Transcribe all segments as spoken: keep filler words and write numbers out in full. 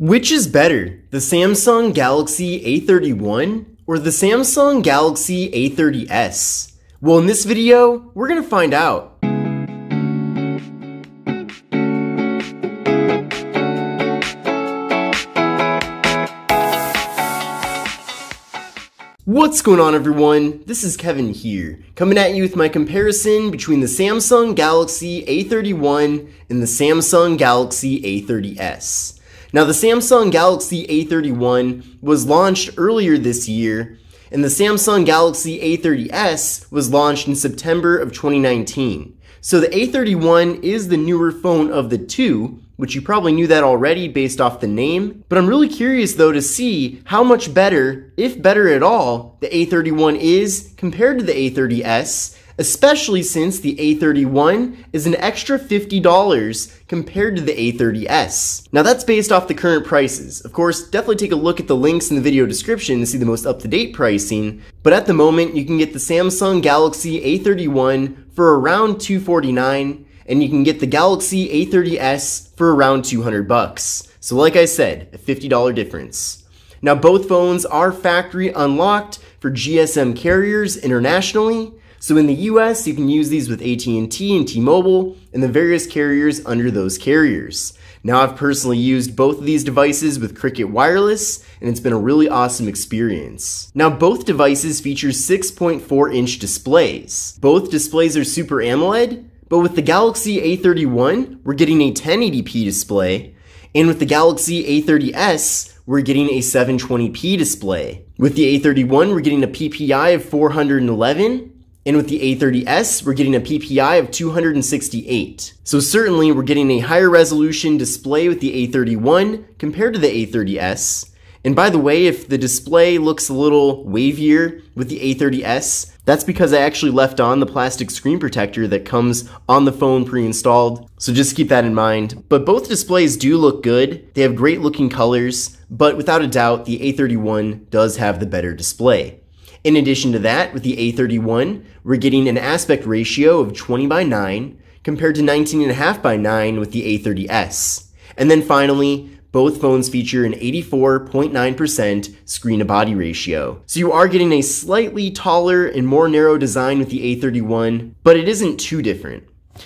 Which is better, the Samsung Galaxy A thirty-one or the Samsung Galaxy A thirty S? Well, in this video, we're gonna find out. What's going on, everyone? This is Kevin here, coming at you with my comparison between the Samsung Galaxy A thirty-one and the Samsung Galaxy A thirty S. Now, the Samsung Galaxy A thirty-one was launched earlier this year, and the Samsung Galaxy A thirty S was launched in September of twenty nineteen. So the A thirty-one is the newer phone of the two, which you probably knew that already based off the name, but I'm really curious though to see how much better, if better at all, the A thirty-one is compared to the A thirty S, especially since the A thirty-one is an extra fifty dollars compared to the A thirty S. Now that's based off the current prices. Of course, definitely take a look at the links in the video description to see the most up-to-date pricing, but at the moment you can get the Samsung Galaxy A thirty-one for around two forty-nine, and you can get the Galaxy A thirty S for around two hundred bucks. So like I said, a fifty dollar difference. Now both phones are factory unlocked for G S M carriers internationally. So in the U S, you can use these with A T and T and T-Mobile and the various carriers under those carriers. Now I've personally used both of these devices with Cricket Wireless, and it's been a really awesome experience. Now both devices feature six point four inch displays. Both displays are Super AMOLED, but with the Galaxy A thirty-one, we're getting a ten eighty p display, and with the Galaxy A thirty S, we're getting a seven twenty p display. With the A thirty-one, we're getting a P P I of four hundred eleven, and with the A thirty S, we're getting a P P I of two hundred sixty-eight. So certainly we're getting a higher resolution display with the A thirty-one compared to the A thirty S. And by the way, if the display looks a little wavier with the A thirty S, that's because I actually left on the plastic screen protector that comes on the phone pre-installed. So just keep that in mind. But both displays do look good. They have great looking colors, but without a doubt, the A thirty-one does have the better display. In addition to that, with the A thirty-one, we're getting an aspect ratio of twenty by nine compared to nineteen point five by nine with the A thirty S. And then finally, both phones feature an eighty-four point nine percent screen-to-body ratio. So you are getting a slightly taller and more narrow design with the A thirty-one, but it isn't too different.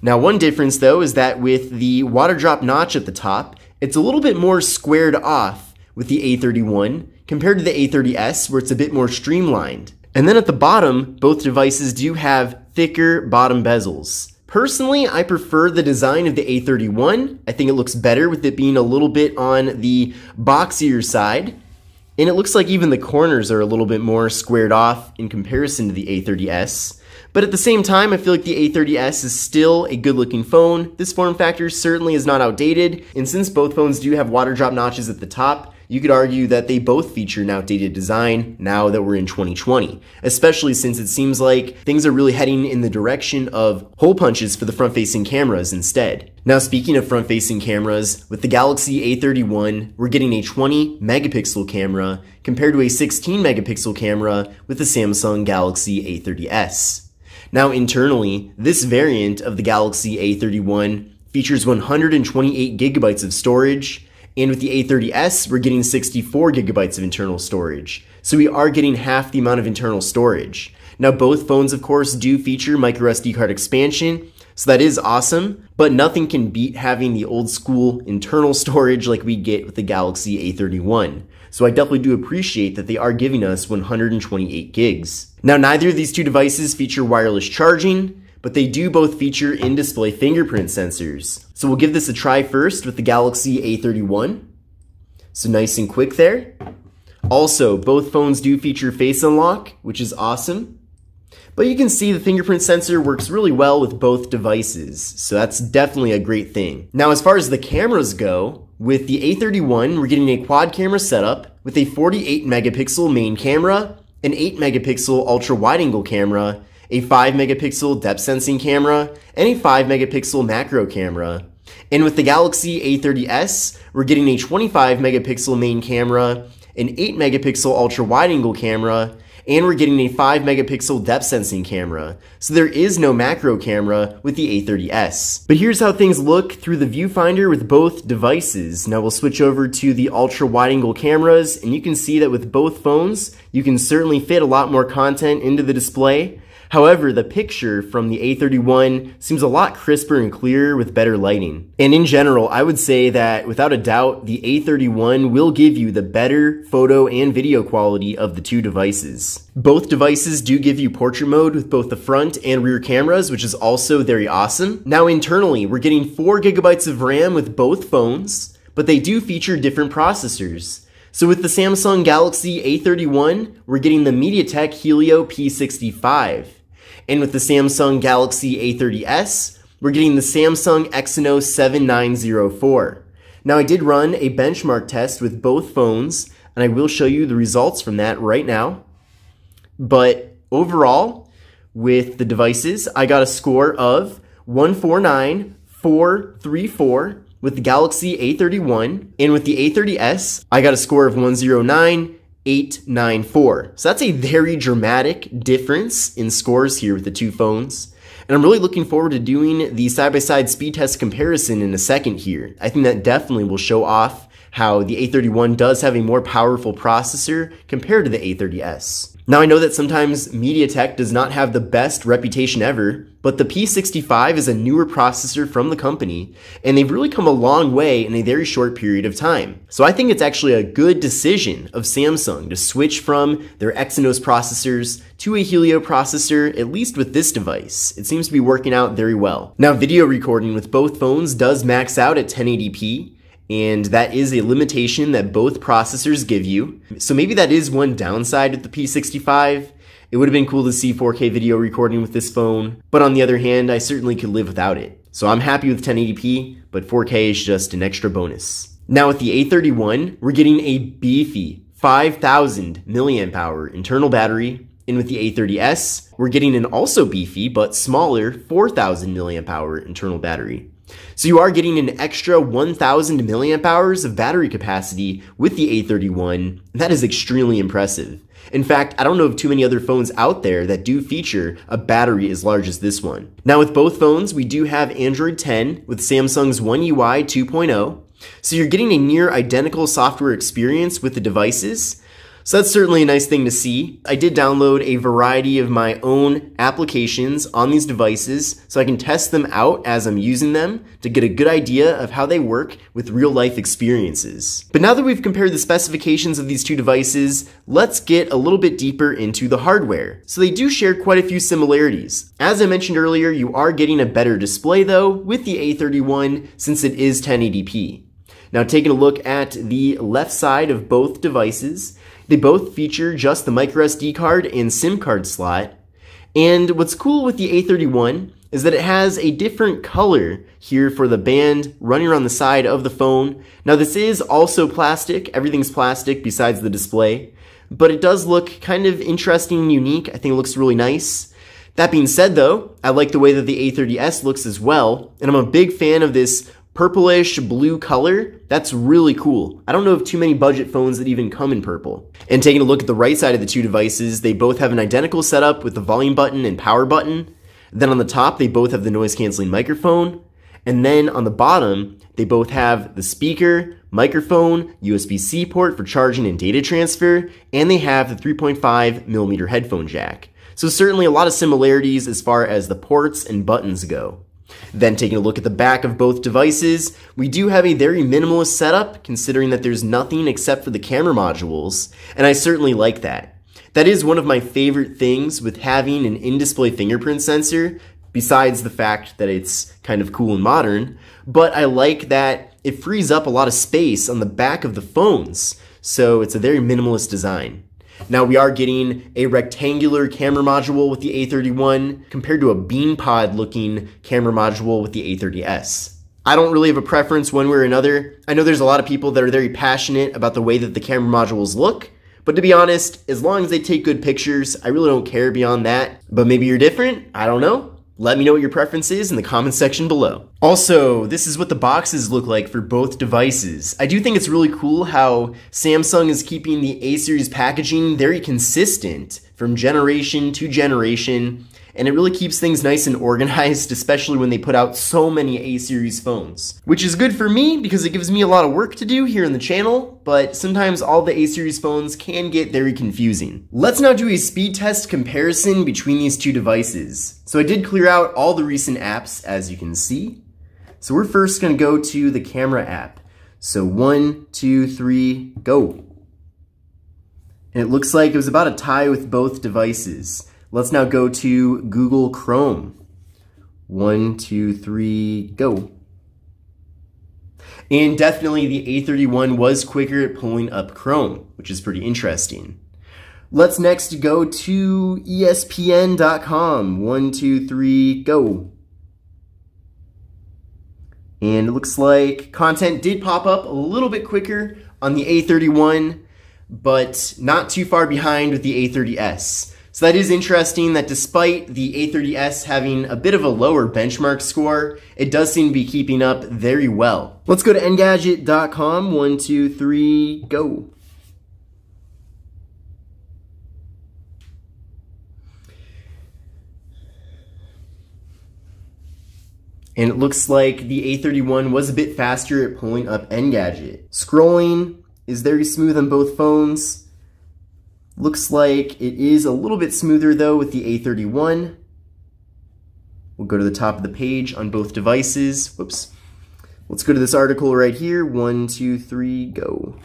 Now one difference though is that with the water drop notch at the top, it's a little bit more squared off with the A thirty-one, compared to the A thirty S where it's a bit more streamlined. And then at the bottom, both devices do have thicker bottom bezels. Personally, I prefer the design of the A thirty-one. I think it looks better with it being a little bit on the boxier side. And it looks like even the corners are a little bit more squared off in comparison to the A thirty S. But at the same time, I feel like the A thirty S is still a good looking phone. This form factor certainly is not outdated. And since both phones do have water drop notches at the top, you could argue that they both feature an outdated design now that we're in twenty twenty, especially since it seems like things are really heading in the direction of hole punches for the front-facing cameras instead. Now, speaking of front-facing cameras, with the Galaxy A thirty-one, we're getting a twenty megapixel camera compared to a sixteen megapixel camera with the Samsung Galaxy A thirty S. Now, internally, this variant of the Galaxy A thirty-one features one hundred twenty-eight gigabytes of storage, and with the A thirty S, we're getting sixty-four gigabytes of internal storage. So we are getting half the amount of internal storage. Now both phones, of course, do feature microSD card expansion, so that is awesome, but nothing can beat having the old school internal storage like we get with the Galaxy A thirty-one. So I definitely do appreciate that they are giving us one hundred twenty-eight gigs. Now neither of these two devices feature wireless charging, but they do both feature in-display fingerprint sensors. So we'll give this a try first with the Galaxy A thirty-one. So nice and quick there. Also, both phones do feature face unlock, which is awesome. But you can see the fingerprint sensor works really well with both devices, so that's definitely a great thing. Now, as far as the cameras go, with the A thirty-one, we're getting a quad camera setup with a forty-eight megapixel main camera, an eight megapixel ultra wide-angle camera, a five megapixel depth sensing camera, and a five megapixel macro camera. And with the Galaxy A thirty S, we're getting a twenty-five megapixel main camera, an eight megapixel ultra wide angle camera, and we're getting a five megapixel depth sensing camera, so there is no macro camera with the A thirty S. But here's how things look through the viewfinder with both devices. Now we'll switch over to the ultra wide angle cameras, and you can see that with both phones, you can certainly fit a lot more content into the display. However, the picture from the A thirty-one seems a lot crisper and clearer with better lighting. And in general, I would say that without a doubt, the A thirty-one will give you the better photo and video quality of the two devices. Both devices do give you portrait mode with both the front and rear cameras, which is also very awesome. Now internally, we're getting four gigabytes of RAM with both phones, but they do feature different processors. So with the Samsung Galaxy A thirty-one, we're getting the MediaTek Helio P sixty-five. And with the Samsung Galaxy A thirty S, we're getting the Samsung Exynos seven nine zero four. Now I did run a benchmark test with both phones, and I will show you the results from that right now. But overall, with the devices, I got a score of one four nine, four three four. With the Galaxy A thirty-one, and with the A thirty S, I got a score of one oh nine, eight nine four. So that's a very dramatic difference in scores here with the two phones. And I'm really looking forward to doing the side-by-side speed test comparison in a second here. I think that definitely will show off how the A thirty-one does have a more powerful processor compared to the A thirty S. Now I know that sometimes MediaTek does not have the best reputation ever, but the P sixty-five is a newer processor from the company, and they've really come a long way in a very short period of time. So I think it's actually a good decision of Samsung to switch from their Exynos processors to a Helio processor, at least with this device. It seems to be working out very well. Now video recording with both phones does max out at ten eighty p, and that is a limitation that both processors give you. So maybe that is one downside with the P sixty-five. It would have been cool to see four K video recording with this phone, but on the other hand, I certainly could live without it. So I'm happy with ten eighty p, but four K is just an extra bonus. Now with the A thirty-one, we're getting a beefy five thousand milliamp hour internal battery, and with the A thirty S, we're getting an also beefy but smaller four thousand milliamp hour internal battery. So you are getting an extra one thousand milliamp hours of battery capacity with the A thirty-one, and that is extremely impressive. In fact, I don't know of too many other phones out there that do feature a battery as large as this one. Now with both phones, we do have Android ten with Samsung's One U I two point oh, so you're getting a near identical software experience with the devices. So that's certainly a nice thing to see. I did download a variety of my own applications on these devices so I can test them out as I'm using them to get a good idea of how they work with real life experiences. But now that we've compared the specifications of these two devices, let's get a little bit deeper into the hardware. So they do share quite a few similarities. As I mentioned earlier, you are getting a better display though with the A thirty-one since it is ten eighty p. Now taking a look at the left side of both devices, they both feature just the microSD card and SIM card slot. And what's cool with the A thirty-one is that it has a different color here for the band running around the side of the phone. Now this is also plastic, everything's plastic besides the display, but it does look kind of interesting and unique. I think it looks really nice. That being said though, I like the way that the A thirty S looks as well, and I'm a big fan of this purplish blue color. That's really cool. I don't know of too many budget phones that even come in purple. And taking a look at the right side of the two devices, they both have an identical setup with the volume button and power button. Then on the top, they both have the noise canceling microphone. And then on the bottom, they both have the speaker, microphone, U S B C port for charging and data transfer, and they have the three point five millimeter headphone jack. So certainly a lot of similarities as far as the ports and buttons go. Then taking a look at the back of both devices, we do have a very minimalist setup considering that there's nothing except for the camera modules, and I certainly like that. That is one of my favorite things with having an in-display fingerprint sensor, besides the fact that it's kind of cool and modern, but I like that it frees up a lot of space on the back of the phones, so it's a very minimalist design. Now we are getting a rectangular camera module with the A thirty-one compared to a beanpod looking camera module with the A thirty S. I don't really have a preference one way or another. I know there's a lot of people that are very passionate about the way that the camera modules look, but to be honest, as long as they take good pictures, I really don't care beyond that. But maybe you're different, I don't know. Let me know what your preference is in the comment section below. Also, this is what the boxes look like for both devices. I do think it's really cool how Samsung is keeping the A series packaging very consistent from generation to generation, and it really keeps things nice and organized, especially when they put out so many A-series phones. Which is good for me because it gives me a lot of work to do here in the channel, but sometimes all the A-series phones can get very confusing. Let's now do a speed test comparison between these two devices. So I did clear out all the recent apps, as you can see. So we're first gonna go to the camera app. So one, two, three, go. And it looks like it was about a tie with both devices. Let's now go to Google Chrome. One, two, three, go. And definitely the A thirty-one was quicker at pulling up Chrome, which is pretty interesting. Let's next go to E S P N dot com. One, two, three, go. And it looks like content did pop up a little bit quicker on the A thirty-one, but not too far behind with the A thirty S. So that is interesting that despite the A thirty S having a bit of a lower benchmark score, it does seem to be keeping up very well. Let's go to Engadget dot com, one, two, three, go. And it looks like the A thirty-one was a bit faster at pulling up Engadget. Scrolling is very smooth on both phones. Looks like it is a little bit smoother though with the A thirty-one. We'll go to the top of the page on both devices. Whoops. Let's go to this article right here. One, two, three, go.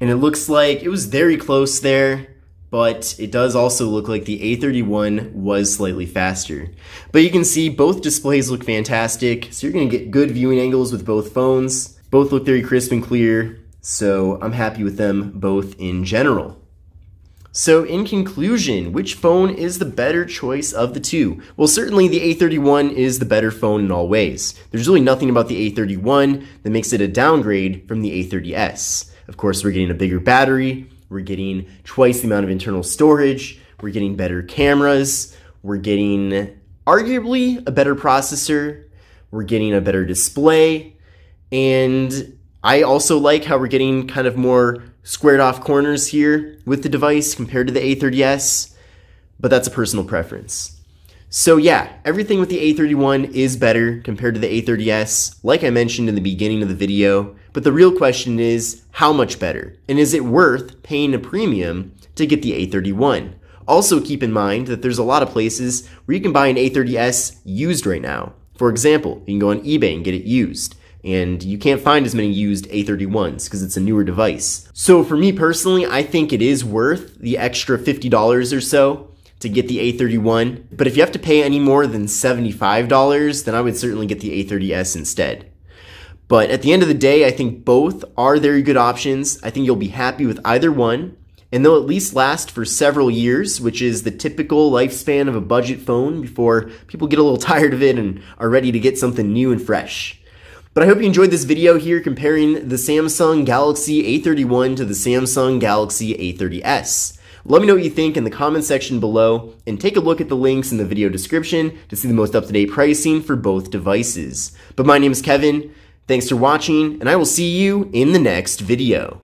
And it looks like it was very close there, but it does also look like the A thirty-one was slightly faster. But you can see both displays look fantastic, so you're gonna get good viewing angles with both phones. Both look very crisp and clear. So I'm happy with them both in general. So in conclusion, which phone is the better choice of the two? Well, certainly the A thirty-one is the better phone in all ways. There's really nothing about the A thirty-one that makes it a downgrade from the A thirty S. Of course, we're getting a bigger battery, we're getting twice the amount of internal storage, we're getting better cameras, we're getting arguably a better processor, we're getting a better display, and I also like how we're getting kind of more squared off corners here with the device compared to the A thirty S, but that's a personal preference. So yeah, everything with the A thirty-one is better compared to the A thirty S, like I mentioned in the beginning of the video, but the real question is how much better? And is it worth paying a premium to get the A thirty-one? Also keep in mind that there's a lot of places where you can buy an A thirty S used right now. For example, you can go on eBay and get it used. And you can't find as many used A thirty-ones because it's a newer device. So for me personally, I think it is worth the extra fifty dollars or so to get the A thirty-one. But if you have to pay any more than seventy-five dollars, then I would certainly get the A thirty S instead. But at the end of the day, I think both are very good options. I think you'll be happy with either one. And they'll at least last for several years, which is the typical lifespan of a budget phone before people get a little tired of it and are ready to get something new and fresh. But I hope you enjoyed this video here comparing the Samsung Galaxy A thirty-one to the Samsung Galaxy A thirty S. Let me know what you think in the comment section below, and take a look at the links in the video description to see the most up-to-date pricing for both devices. But my name is Kevin, thanks for watching, and I will see you in the next video.